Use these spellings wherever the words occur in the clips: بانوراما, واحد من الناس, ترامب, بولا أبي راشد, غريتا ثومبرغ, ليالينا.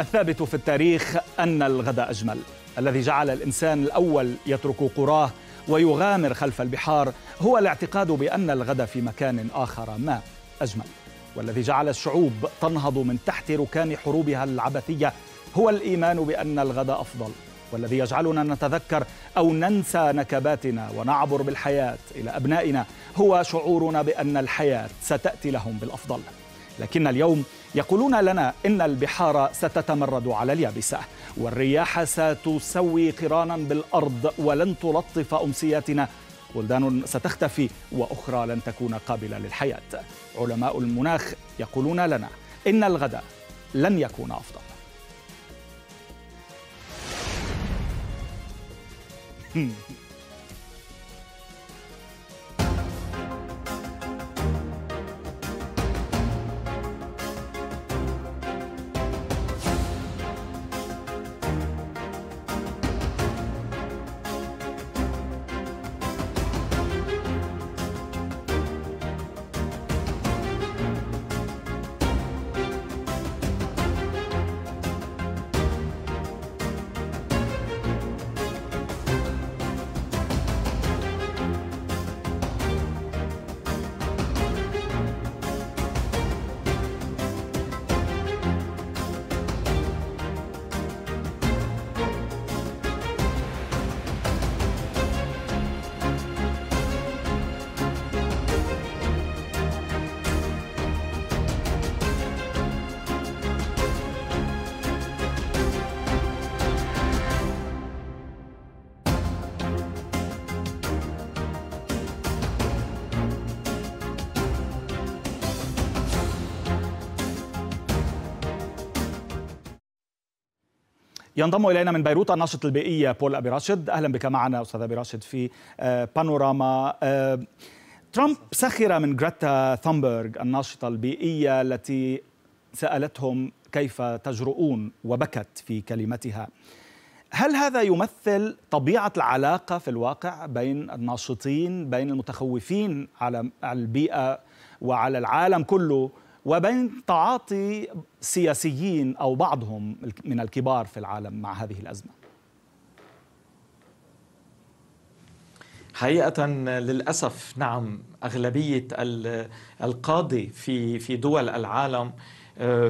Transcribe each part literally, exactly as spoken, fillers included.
الثابت في التاريخ أن الغد أجمل، الذي جعل الإنسان الأول يترك قراه ويغامر خلف البحار هو الاعتقاد بأن الغد في مكان آخر ما أجمل، والذي جعل الشعوب تنهض من تحت ركام حروبها العبثية هو الإيمان بأن الغد أفضل، والذي يجعلنا نتذكر أو ننسى نكباتنا ونعبر بالحياة إلى أبنائنا هو شعورنا بأن الحياة ستأتي لهم بالأفضل. لكن اليوم يقولون لنا إن البحار ستتمرد على اليابسة، والرياح ستسوي قرانا بالأرض، ولن تلطف أمسياتنا، بلدان ستختفي وأخرى لن تكون قابلة للحياة. علماء المناخ يقولون لنا إن الغد لن يكون أفضل. ينضم إلينا من بيروت الناشط البيئي بولا أبي راشد. أهلا بك معنا أستاذ أبي راشد في بانوراما. ترامب سخر من غريتا ثومبرغ الناشطة البيئية التي سألتهم كيف تجرؤون وبكت في كلمتها. هل هذا يمثل طبيعة العلاقة في الواقع بين الناشطين، بين المتخوفين على البيئة وعلى العالم كله، وبين تعاطي سياسيين أو بعضهم من الكبار في العالم مع هذه الأزمة؟ حقيقة للأسف نعم، أغلبية القادة في في دول العالم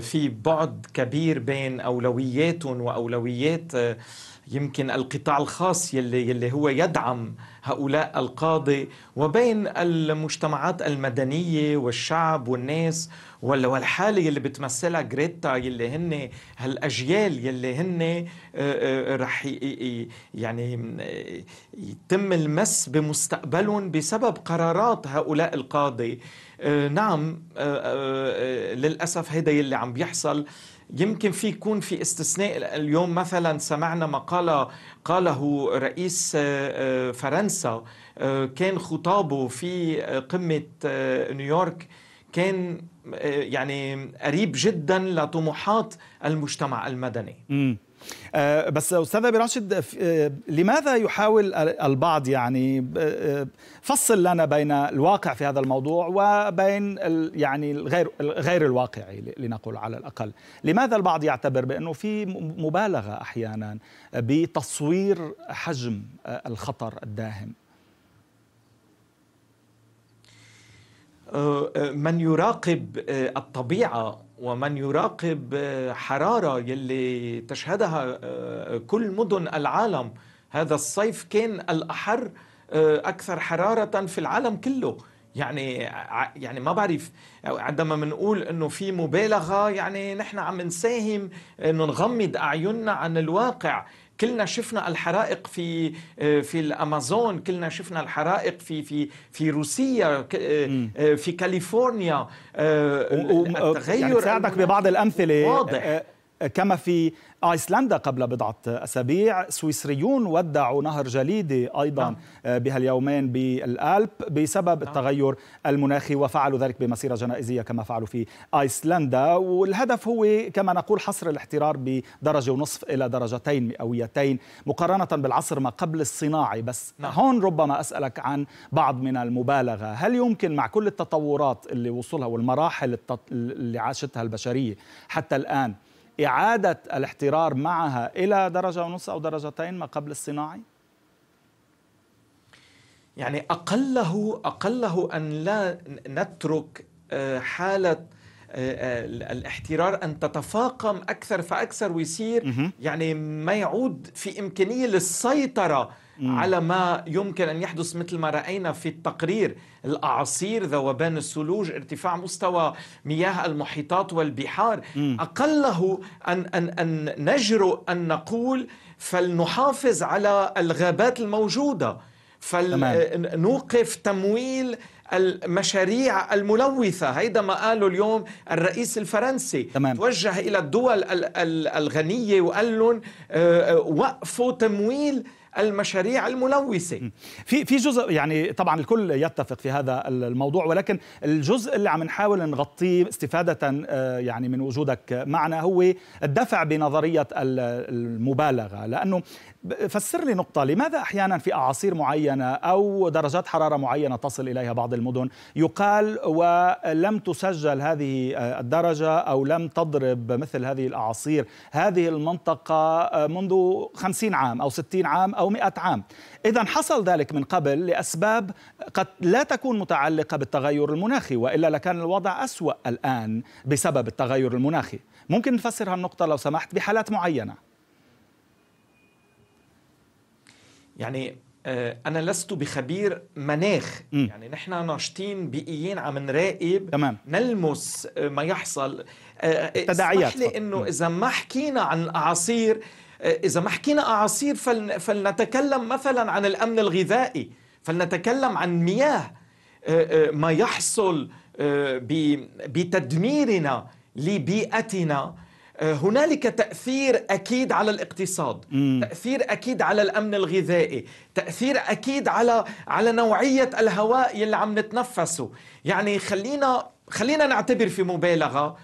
في بعد كبير بين أولوياتهم وأولويات يمكن القطاع الخاص يلي يلي هو يدعم هؤلاء القادة، وبين المجتمعات المدنية والشعب والناس والحالة يلي بتمثلها غريتا، يلي هن هالأجيال يلي هن رح يعني يتم المس بمستقبلهم بسبب قرارات هؤلاء القادة. نعم للأسف هيدا يلي عم بيحصل. يمكن في يكون في استثناء. اليوم مثلا سمعنا مقالة قاله رئيس فرنسا، كان خطابه في قمة نيويورك كان يعني قريب جدا لطموحات المجتمع المدني. مم. أه بس أستاذ أبي راشد، أه لماذا يحاول البعض يعني أه فصل لنا بين الواقع في هذا الموضوع وبين يعني الغير غير الواقعي لنقول على الأقل؟ لماذا البعض يعتبر بأنه في مبالغة أحيانا بتصوير حجم الخطر الداهم؟ من يراقب الطبيعة ومن يراقب حرارة يلي تشهدها كل مدن العالم، هذا الصيف كان الأحر أكثر حرارة في العالم كله. يعني يعني ما بعرف، عندما بنقول انه في مبالغة يعني نحن عم نساهم انه نغمض اعيننا عن الواقع. كلنا شفنا الحرائق في في الامازون، كلنا شفنا الحرائق في في في روسيا، في كاليفورنيا. التغير ساعدك يعني ببعض الامثله واضح، كما في ايسلندا قبل بضعه اسابيع سويسريون ودعوا نهر جليدي ايضا بهاليومين بالألب بسبب التغير المناخي، وفعلوا ذلك بمسيره جنائزيه كما فعلوا في ايسلندا. والهدف هو كما نقول حصر الاحترار بدرجه ونصف الى درجتين مئويتين مقارنه بالعصر ما قبل الصناعي. بس هون ربما اسالك عن بعض من المبالغه. هل يمكن مع كل التطورات اللي وصلها والمراحل اللي عاشتها البشريه حتى الان إعادة الاحترار معها إلى درجة ونص أو درجتين ما قبل الصناعي؟ يعني أقله أقله أن لا نترك حالة الاحترار أن تتفاقم أكثر فأكثر ويصير يعني ما يعود في إمكانية للسيطرة على ما يمكن أن يحدث، مثل ما رأينا في التقرير، الأعاصير، ذوبان الثلوج، ارتفاع مستوى مياه المحيطات والبحار. أقله أن, أن, أن نجرؤ أن نقول فلنحافظ على الغابات الموجودة، فلنوقف تمويل المشاريع الملوثة. هيدا ما قاله اليوم الرئيس الفرنسي. تمام. توجه إلى الدول الغنية وقال لهم وقفوا تمويل المشاريع الملوثة. في في جزء يعني طبعا الكل يتفق في هذا الموضوع، ولكن الجزء اللي عم نحاول نغطيه استفادة يعني من وجودك معنا هو الدفع بنظرية المبالغة. لأنه فسر لي نقطة، لماذا أحيانا في أعاصير معينة أو درجات حرارة معينة تصل إليها بعض المدن يقال ولم تسجل هذه الدرجة أو لم تضرب مثل هذه الأعاصير هذه المنطقة منذ خمسين عام أو ستين عام أو مئة عام؟ إذا حصل ذلك من قبل لأسباب قد لا تكون متعلقة بالتغير المناخي، وإلا لكان الوضع أسوأ الآن بسبب التغير المناخي. ممكن نفسر هالنقطة لو سمحت بحالات معينة؟ يعني أنا لست بخبير مناخ، م. يعني نحن ناشطين بيئيين عم نراقب، تمام. نلمس ما يحصل. تداعيات. اسمح لي إنه إذا ما حكينا عن أعاصير، إذا ما حكينا أعاصير فلن فلنتكلم مثلا عن الأمن الغذائي، فلنتكلم عن مياه، ما يحصل بتدميرنا لبيئتنا. هنالك تأثير أكيد على الاقتصاد، مم. تأثير أكيد على الأمن الغذائي، تأثير أكيد على على نوعية الهواء اللي عم نتنفسه. يعني خلينا خلينا نعتبر في مبالغة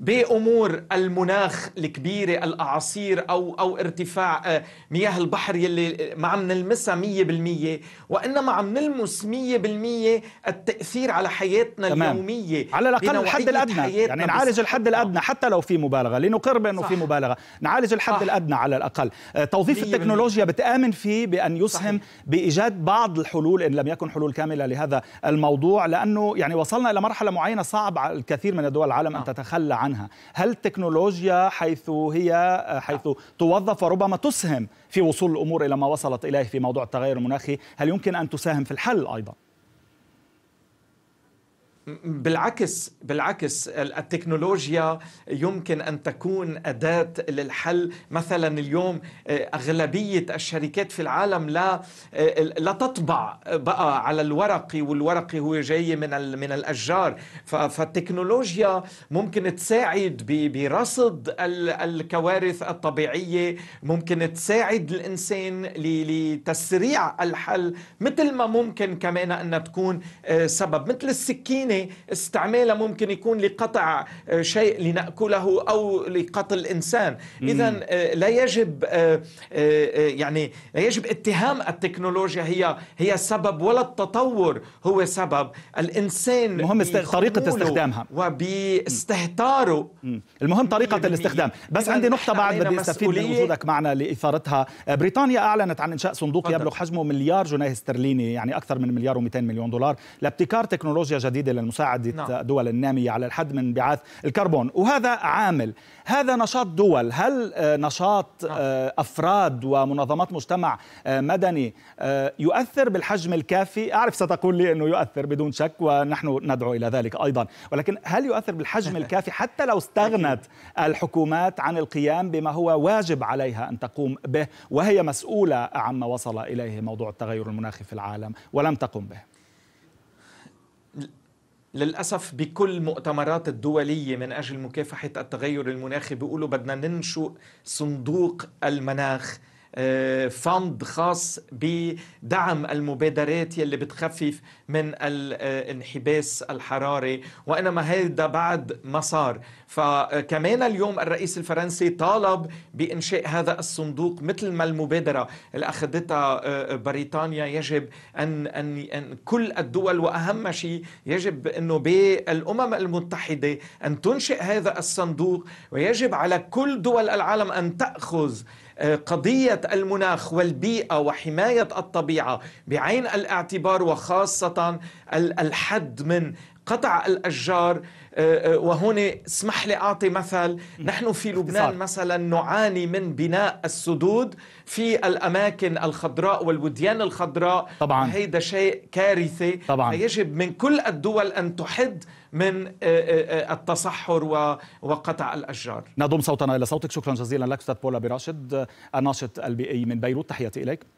بأمور المناخ الكبيرة، الأعاصير أو أو ارتفاع مياه البحر يلي ما عم نلمسها مية بالمية، وإنما عم نلمس مية بالمية التأثير على حياتنا، تمام. اليومية، على الأقل الحد الأدنى، يعني نعالج الحد الأدنى حتى لو في مبالغة، لنقر بأنه في مبالغة، نعالج الحد صح. الأدنى على الأقل. توظيف التكنولوجيا بتآمن فيه بأن يسهم صحيح. بإيجاد بعض الحلول إن لم يكن حلول كاملة لهذا الموضوع، لأنه يعني وصلنا إلى مرحلة معينة صعب على الكثير من دول العالم أن تتخلى عنها. عنها. هل التكنولوجيا حيث هي حيث توظف وربما تسهم في وصول الأمور إلى ما وصلت إليه في موضوع التغير المناخي، هل يمكن أن تساهم في الحل أيضا؟ بالعكس بالعكس التكنولوجيا يمكن أن تكون أداة للحل. مثلا اليوم أغلبية الشركات في العالم لا لا تطبع بقى على الورقي، والورقي هو جاي من من الأشجار، فالتكنولوجيا ممكن تساعد برصد الكوارث الطبيعية، ممكن تساعد الإنسان لتسريع الحل، مثل ما ممكن كمان أن تكون سبب، مثل السكينة استعمالها ممكن يكون لقطع شيء لنأكله أو لقتل إنسان. إذا لا يجب يعني لا يجب اتهام التكنولوجيا هي هي سبب، ولا التطور هو سبب. الإنسان المهم طريقة استخدامها وباستهتاره، المهم طريقة الاستخدام. بس عندي نقطة بعد بدي استفيد من وجودك معنا لإثارتها. بريطانيا أعلنت عن إنشاء صندوق فضل. يبلغ حجمه مليار جنيه استرليني، يعني أكثر من مليار ومئتين مليون دولار، لابتكار تكنولوجيا جديدة لمساعدة نعم. دول النامية على الحد من انبعاث الكربون. وهذا عامل، هذا نشاط دول. هل نشاط نعم. أفراد ومنظمات مجتمع مدني يؤثر بالحجم الكافي؟ أعرف ستقول لي أنه يؤثر بدون شك، ونحن ندعو إلى ذلك أيضا، ولكن هل يؤثر بالحجم الكافي حتى لو استغنت الحكومات عن القيام بما هو واجب عليها أن تقوم به، وهي مسؤولة عما وصل إليه موضوع التغير المناخي في العالم ولم تقم به؟ للأسف بكل مؤتمرات الدولية من أجل مكافحة التغير المناخي بيقولوا بدنا ننشئ صندوق المناخ فند خاص بدعم المبادرات يلي بتخفف من الانحباس الحراري، وإنما هيدا بعد ما صار. فكمان اليوم الرئيس الفرنسي طالب بإنشاء هذا الصندوق، مثل ما المبادرة اللي أخذتها بريطانيا يجب أن, أن, أن كل الدول، وأهم شيء يجب أنه بالأمم المتحدة أن تنشئ هذا الصندوق، ويجب على كل دول العالم أن تأخذ قضية المناخ والبيئة وحماية الطبيعة بعين الاعتبار، وخاصة الحد من قطع الأشجار. وهون اسمح لي أعطي مثل، نحن في لبنان مثلا نعاني من بناء السدود في الأماكن الخضراء والوديان الخضراء، طبعا هيدا شيء كارثي، طبعا يجب من كل الدول أن تحد من التصحر وقطع الأشجار. نضم صوتنا إلى صوتك. شكرا جزيلا لك أستاذ بولا أبي راشد الناشط البيئي من بيروت، تحياتي إليك.